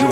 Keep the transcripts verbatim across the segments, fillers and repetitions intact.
you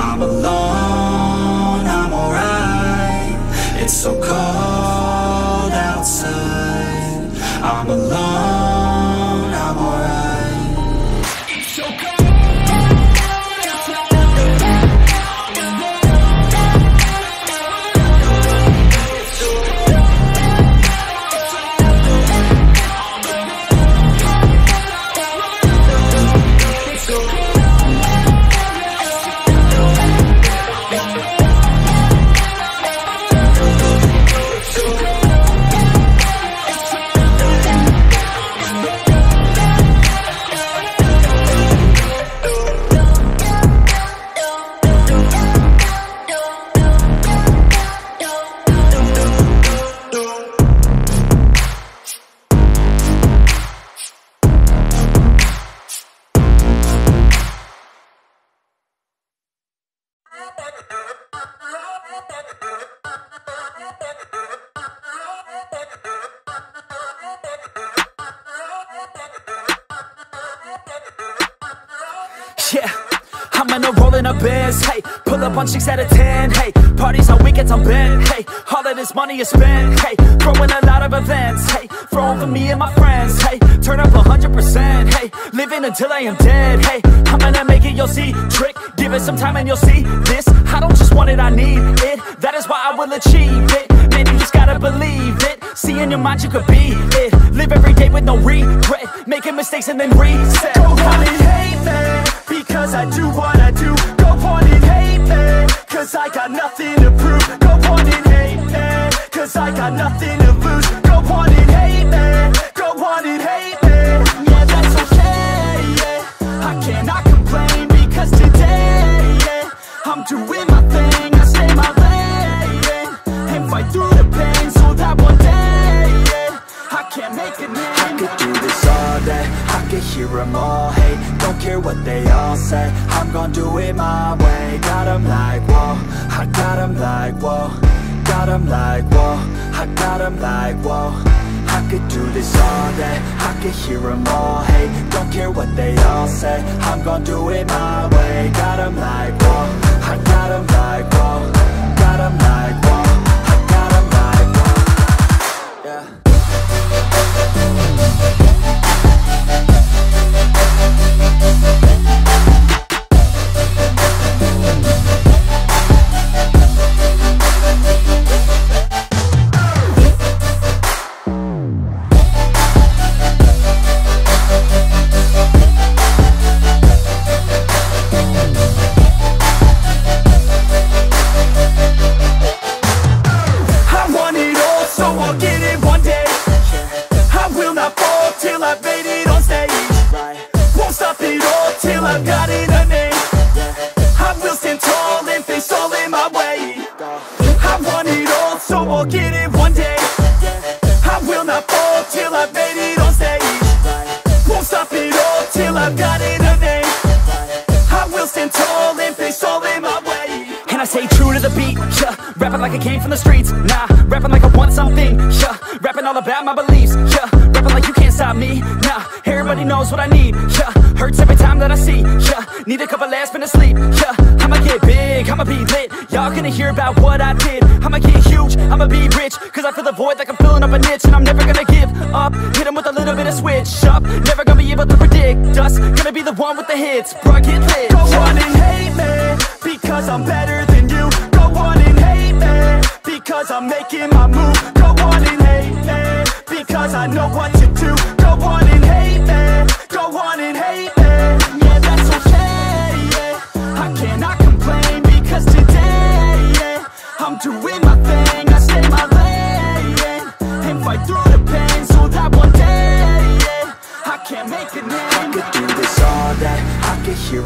I'm alone, I'm alright. It's so cold outside, I'm alone. Yeah, I'm in a roll in a biz, hey. Pull up on chicks out of ten, hey. Parties on weekends, I'm bent, hey. All of this money is spent, hey. Throwing a lot of events, hey. Throwing for me and my friends, hey. Turn up one hundred percent, hey. Living until I am dead, hey. I'm gonna make it, you'll see, trick. Give it some time and you'll see this. I don't just want it, I need it. That is why I will achieve it. Man, you just gotta believe it. See in your mind you could be it. Live every day with no regret. Making mistakes and then reset. Go on and hate that, because I do what I do. Go on and hate that, cause I got nothing to prove. Go on and hate that, cause I got nothing to lose. Go on and hate that, go on and hate that. Yeah, that's okay, yeah. I cannot complain, because today, yeah, I'm doing my thing, I stay my lane, yeah, and fight through the pain, so that one day, yeah, I can make a name. I could do this all day, I could hear them all hate. Don't care what they all say, I'm gon' do it my way. Got them like, whoa, I got them like, whoa. Got them like, whoa, I got them like, whoa. I could do this all day, I could hear them all hate. Don't care what they all say, I'm gon' do it my way. Got them like, whoa, I got them like, whoa. Got them like, whoa, I got them like, whoa. Yeah.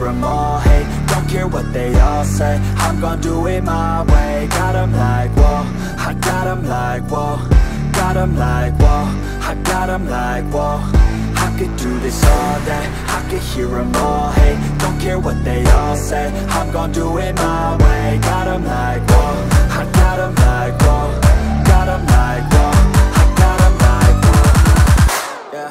'em all hate, don't care what they all say. I'm gonna do it my way. Got 'em like whoa, I got 'em like whoa. Got 'em like whoa, I got 'em like whoa. I could do this all day, I could hear 'em all hate, don't care what they all say. I'm gonna do it my way. Got 'em like whoa, I got 'em like whoa. Got 'em like whoa, I got 'em like whoa. Yeah.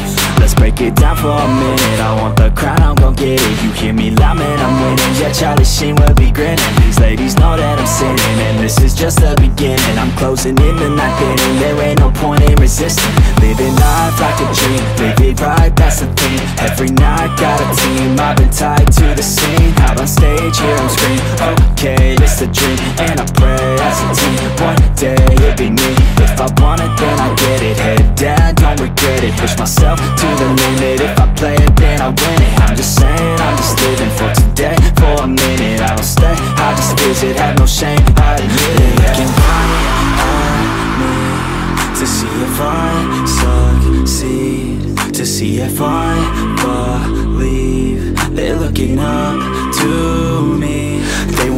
Let's break it down for a minute. I want the crown, I'm gon' get it. You hear me loud, man, I'm winning. Yeah, Charlie Sheen will be grinning. These ladies know that I'm sinning, and this is just the beginning. I'm closing in the night inning, there ain't no point in resisting. Living life like a dream, live it right, that's the thing. Every night, got a team, I've been tied to the scene. Out on stage, hear them scream, okay, it's a dream. And I pray as a team, one day it'll be me. If I want it, then I get it. Head down, don't regret it. Push myself to the limit, if I play it, then I win it. I'm just saying, I'm just living for today, for a minute. I don't stay, I just visit, have no shame, I admit it. Looking right at me, to see if I succeed, to see if I believe. They're looking up to me, they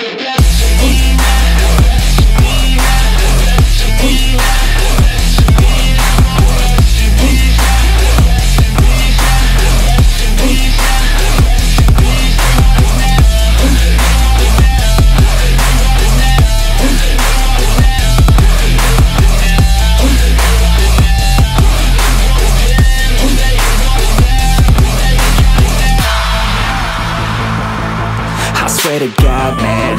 the best of me now, best of me now, best of me now. To God, man,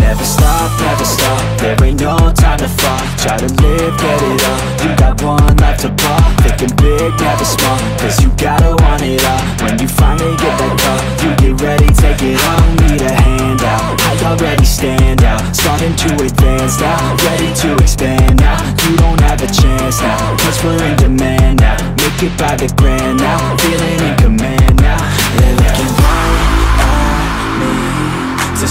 Never stop, never stop, there ain't no time to fall. Try to live, get it all, you got one life to pop. Thinking big, never small, cause you gotta want it all. When you finally get that call, you get ready, take it on. Need a handout, I already stand out. Starting to advance now, ready to expand now. You don't have a chance now, cause we're in demand now. Make it by the grand now, feeling in command now. They're looking right at me, to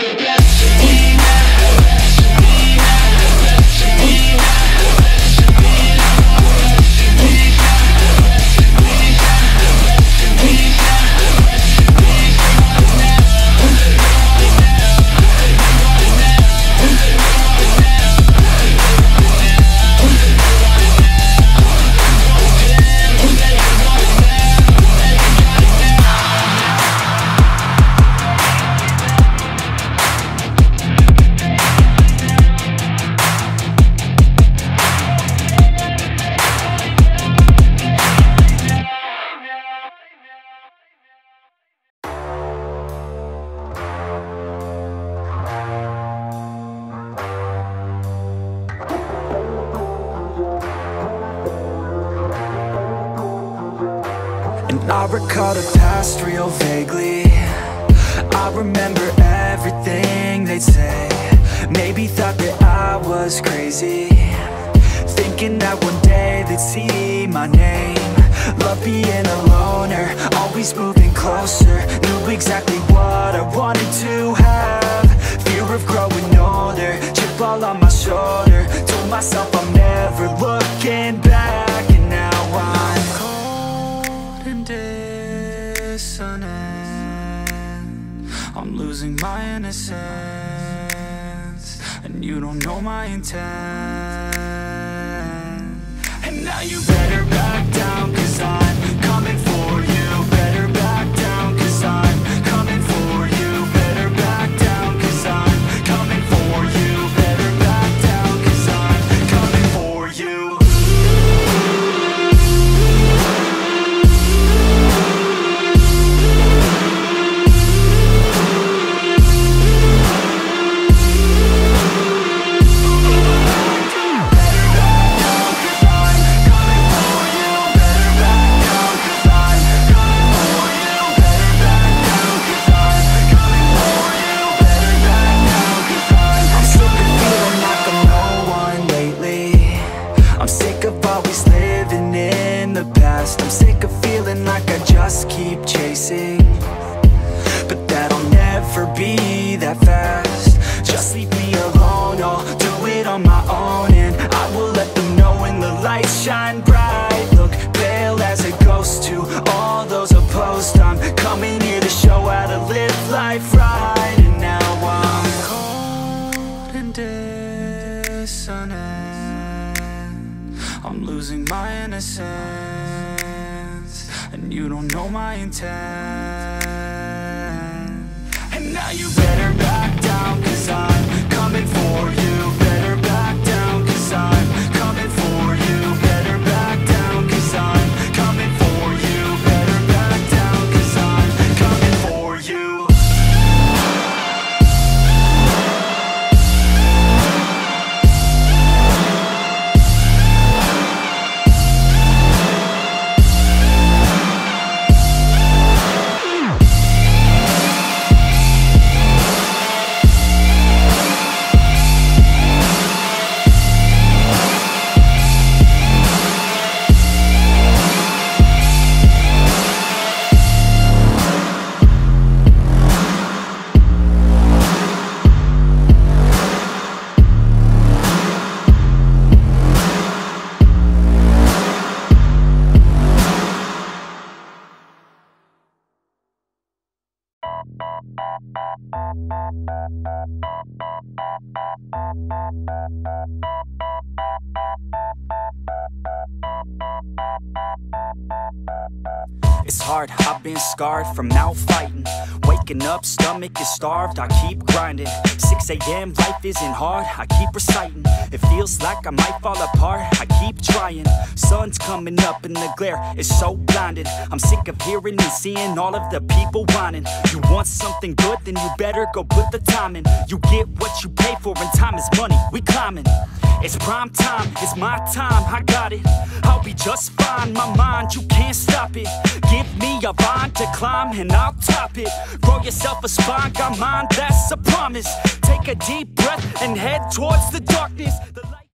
the best of me. I recall the past real vaguely. I remember everything they'd say. Maybe thought that I was crazy, thinking that one day they'd see my name. Love being a loner, always moving closer. Knew exactly what I wanted to have. Fear of growing older, chip all on my shoulder. Told myself I'm never looking back. And now I'm cold and dissonant. I'm losing my innocence, and you don't know my intent. And now you better back down, 'cause I'm coming for you. Better back down, 'cause I'm coming for you. Better back down, 'cause I'm coming for you. Better back down, 'cause I'm coming for you. I'm sick of feeling like I just keep chasing, but that'll never be that fast. Just leave me alone, I'll do it on my own. And I will let them know when the lights shine bright. Look pale as a ghost to all those opposed. I'm coming here to show how to live life right. And now I'm cold and dissonant. I'm losing my innocence, and you don't know my intent. And now you better back down, 'cause I'm coming for you. Better back down, 'cause I'm coming for you. Better back down, 'cause I'm coming for you. Better back down, 'cause I'm coming for you. It's hard, I've been scarred from now fighting. Waking up, stomach is starved, I keep grinding. Six a m, life isn't hard, I keep reciting. It feels like I might fall apart, I keep trying. Sun's coming up and the glare is so blinded. I'm sick of hearing and seeing all of the people whining. You want something good, then you better go put the time in. You get what you pay for, and time is money, we climbing. It's prime time, it's my time, I got it. I'll be just fine, my mind, you can't stop it. Give me a vine to climb and I'll top it. Grow yourself a spine, got mine, that's a promise. Take a deep breath and head towards the darkness. The